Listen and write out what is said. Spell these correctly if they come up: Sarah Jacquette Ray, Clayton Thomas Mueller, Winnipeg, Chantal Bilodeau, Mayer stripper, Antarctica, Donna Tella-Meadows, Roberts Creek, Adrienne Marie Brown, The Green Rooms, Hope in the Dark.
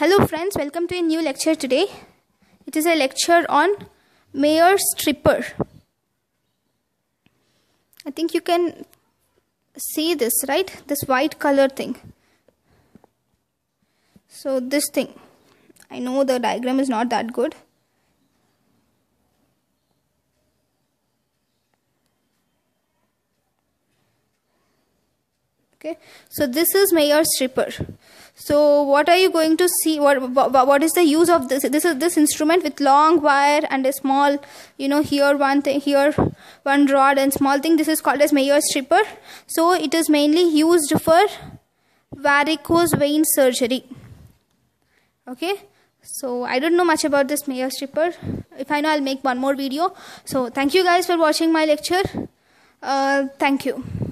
Hello friends, welcome to a new lecture today. It is a lecture on Mayer stripper. I think you can see this, right? This white color thing. So this thing. I know the diagram is not that good. Okay, so this is Mayer stripper. So what are you going to see? What is the use of this? This is this instrument with long wire and a small, here one thing, here one rod and small thing. This is called as Mayer stripper. So it is mainly used for varicose vein surgery. Okay, so I don't know much about this Mayer stripper. If I know, I'll make one more video. So thank you guys for watching my lecture. Thank you.